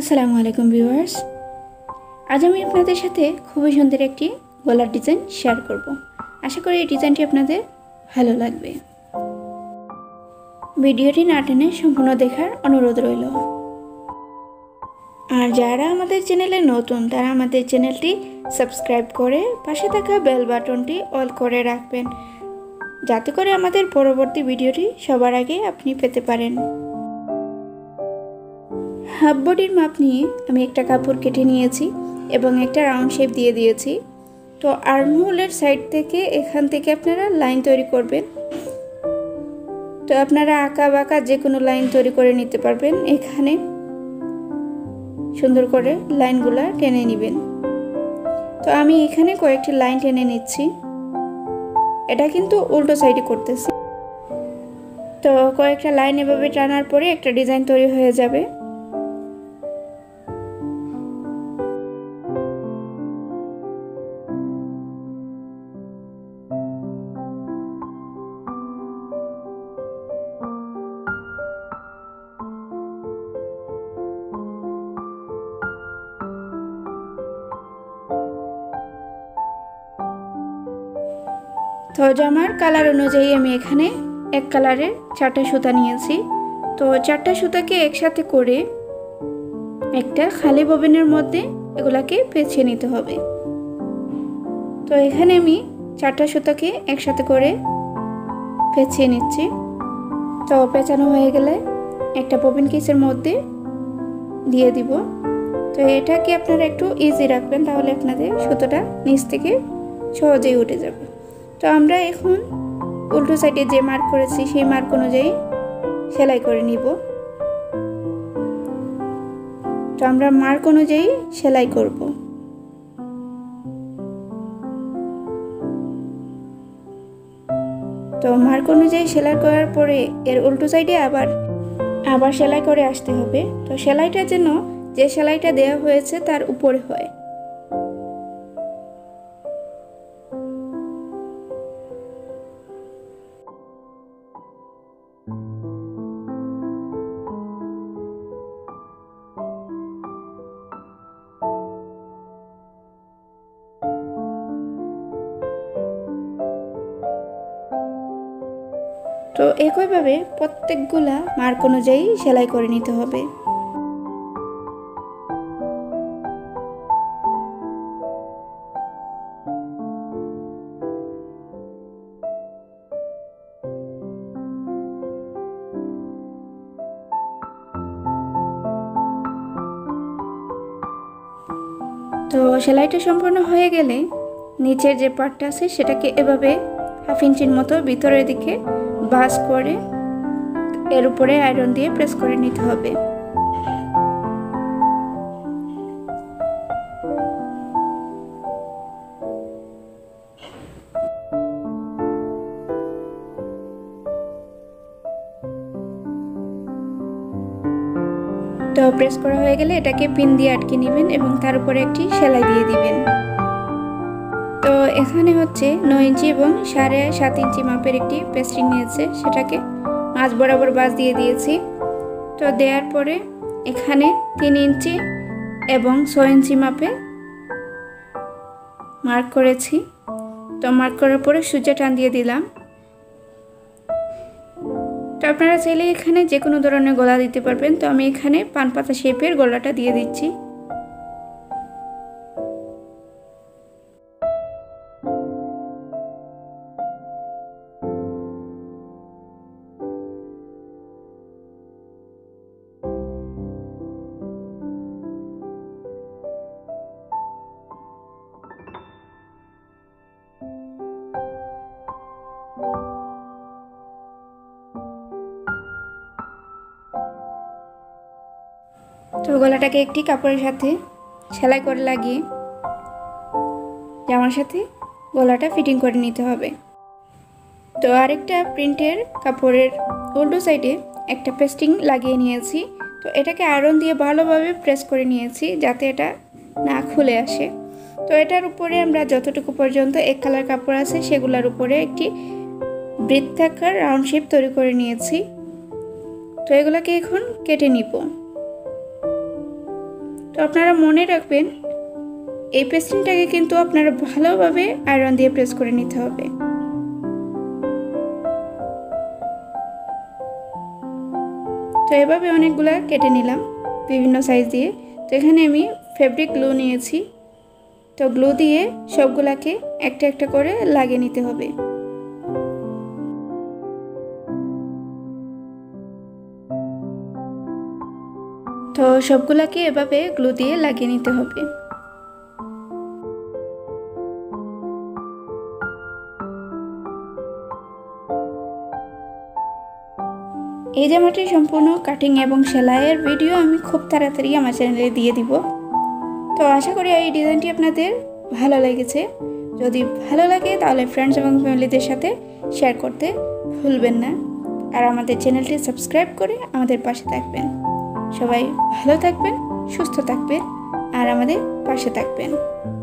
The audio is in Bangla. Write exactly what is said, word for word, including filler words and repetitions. আসসালামু আলাইকুম ভিউয়ার্স, আজ আমি আপনাদের সাথে খুবই সুন্দর একটি গলার ডিজাইন শেয়ার করব। আশা করি এই ডিজাইনটি আপনাদের ভালো লাগবে। ভিডিওটি না টেনে সম্পূর্ণ দেখার অনুরোধ রইল। আর যারা আমাদের চ্যানেলে নতুন তারা আমাদের চ্যানেলটি সাবস্ক্রাইব করে পাশে থাকা বেল বাটনটি অল করে রাখবেন, যাতে করে আমাদের পরবর্তী ভিডিওটি সবার আগে আপনি পেতে পারেন। হাফ বডির মাপ নিয়ে আমি একটা কাপড় কেটে নিয়েছি এবং একটা রাউন্ড শেপ দিয়ে দিয়েছি। তো আর্মহোলের সাইড থেকে এখান থেকে আপনারা লাইন তৈরি করবেন। তো আপনারা আঁকা বাঁকা যে কোনো লাইন তৈরি করে নিতে পারবেন। এখানে সুন্দর করে লাইনগুলা টেনে নেবেন। তো আমি এখানে কয়েকটি লাইন টেনে নিচ্ছি, এটা কিন্তু উল্টো সাইডে করতেছি। তো কয়েকটা লাইন এভাবে টানার পরে একটা ডিজাইন তৈরি হয়ে যাবে। তো জামার কালার অনুযায়ী আমি এখানে এক কালারের চারটা সুতা নিয়েছি। তো চারটা সুতাকে একসাথে করে একটা খালি ববিনের মধ্যে এগুলাকে পেঁচিয়ে নিতে হবে। তো এখানে আমি চারটা সুতাকে একসাথে করে পেঁচিয়ে নিচ্ছি। তো পেঁচানো হয়ে গেলে একটা ববিন কেসের মধ্যে দিয়ে দিব। তো এটাকে আপনারা একটু ইজি রাখবেন, তাহলে আপনাদের সুতোটা নিচ থেকে সহজেই উঠে যাবে। তো আমরা এখন উল্টো সাইডে যে মার্ক করেছি সেই মার্ক অনুযায়ী সেলাই করে নিব। তো আমরা মার্ক অনুযায়ী সেলাই করব। তো মার্ক অনুযায়ী সেলাই করার পরে এর উল্টো সাইডে আবার আবার সেলাই করে আসতে হবে। তো সেলাইটা যেন যে সেলাইটা দেওয়া হয়েছে তার উপরে হয়। তো একইভাবে প্রত্যেকগুলা মার্ক অনুযায়ী সেলাই করে নিতে হবে। তো সেলাইটা সম্পূর্ণ হয়ে গেলে নিচের যে পার্টটা আছে সেটাকে এভাবে হাফ ইঞ্চির মতো ভিতরের দিকে ভাঁজ করে এর উপরে আয়রন দিয়ে প্রেস করে নিতে হবে। তো প্রেস করা হয়ে গেলে এটাকে পিন দিয়ে আটকে নেবেন এবং তার উপরে একটি সেলাই দিয়ে দিবেন। তো এখানে হচ্ছে নয় ইঞ্চি এবং সাড়ে সাত ইঞ্চি মাপের একটি পেস্টিং নিয়েছে, সেটাকে মাছ বরাবর বাঁশ দিয়ে দিয়েছি। তো দেওয়ার পরে এখানে তিন ইঞ্চি এবং ছয় ইঞ্চি মাপে মার্ক করেছি। তো মার্ক করার পরে সুজা টান দিয়ে দিলাম। তো আপনারা চাইলে এখানে যে কোনো ধরনের গলা দিতে পারবেন। তো আমি এখানে পান পাতা শেপের গলাটা দিয়ে দিচ্ছি। তো গলাটাকে একটি কাপড়ের সাথে সেলাই করে লাগিয়ে জামার সাথে গলাটা ফিটিং করে নিতে হবে। তো আরেকটা প্রিন্টের কাপড়ের উল্টো সাইডে একটা পেস্টিং লাগিয়ে নিয়েছি। তো এটাকে আয়রন দিয়ে ভালোভাবে প্রেস করে নিয়েছি যাতে এটা না খুলে আসে। তো এটার উপরে আমরা যতটুকু পর্যন্ত এক কালার কাপড় আছে সেগুলোর উপরে একটি বৃত্তাকার রাউন্ড শেপ তৈরি করে নিয়েছি। তো এগুলোকে এখন কেটে নিব। তো আপনারা মনে রাখবেন এই পেস্টিংটাকে কিন্তু আপনারা ভালোভাবে আয়রন দিয়ে প্রেস করে নিতে হবে। তো এভাবে অনেকগুলা কেটে নিলাম বিভিন্ন সাইজ দিয়ে। তো এখানে আমি ফেব্রিক গ্লু নিয়েছি, তো গ্লু দিয়ে সবগুলাকে একটা একটা করে লাগিয়ে নিতে হবে। তো সবগুলাকে এভাবে গ্লু দিয়ে লাগিয়ে নিতে হবে। এই জামাটির সম্পূর্ণ কাটিং এবং সেলাইয়ের ভিডিও আমি খুব তাড়াতাড়ি আমার চ্যানেলে দিয়ে দিব। তো আশা করি এই ডিজাইনটি আপনাদের ভালো লেগেছে। যদি ভালো লাগে তাহলে ফ্রেন্ডস এবং ফ্যামিলিদের সাথে শেয়ার করতে ভুলবেন না, আর আমাদের চ্যানেলটি সাবস্ক্রাইব করে আমাদের পাশে থাকবেন। সবাই ভালো থাকবেন, সুস্থ থাকবেন আর আমাদের পাশে থাকবেন।